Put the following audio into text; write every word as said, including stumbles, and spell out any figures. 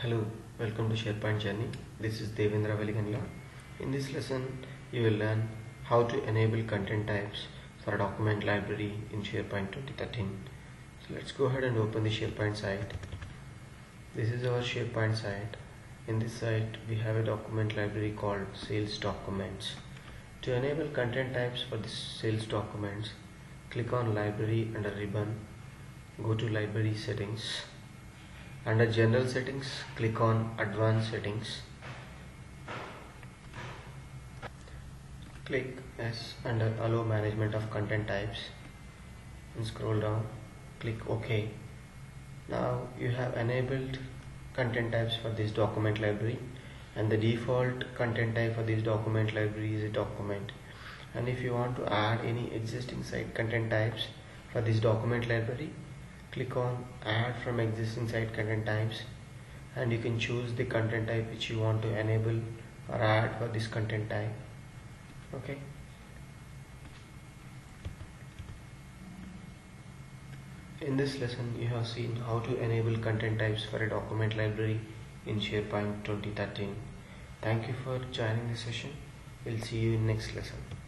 Hello, welcome to SharePoint Journey. This is Devendra Baliganila. In this lesson, you will learn how to enable content types for a document library in SharePoint twenty thirteen. So let's go ahead and open the SharePoint site. This is our SharePoint site. In this site, we have a document library called Sales Documents. To enable content types for the Sales Documents, click on Library under Ribbon. Go to Library Settings. Under General Settings, click on Advanced Settings. Click S under Allow Management of Content Types and scroll down. Click OK. Now you have enabled content types for this document library, and the default content type for this document library is a document. And if you want to add any existing site content types for this document library, click on Add from Existing Site Content Types, and you can choose the content type which you want to enable or add for this content type. Okay. In this lesson, you have seen how to enable content types for a document library in SharePoint twenty thirteen. Thank you for joining this session. We'll see you in next lesson.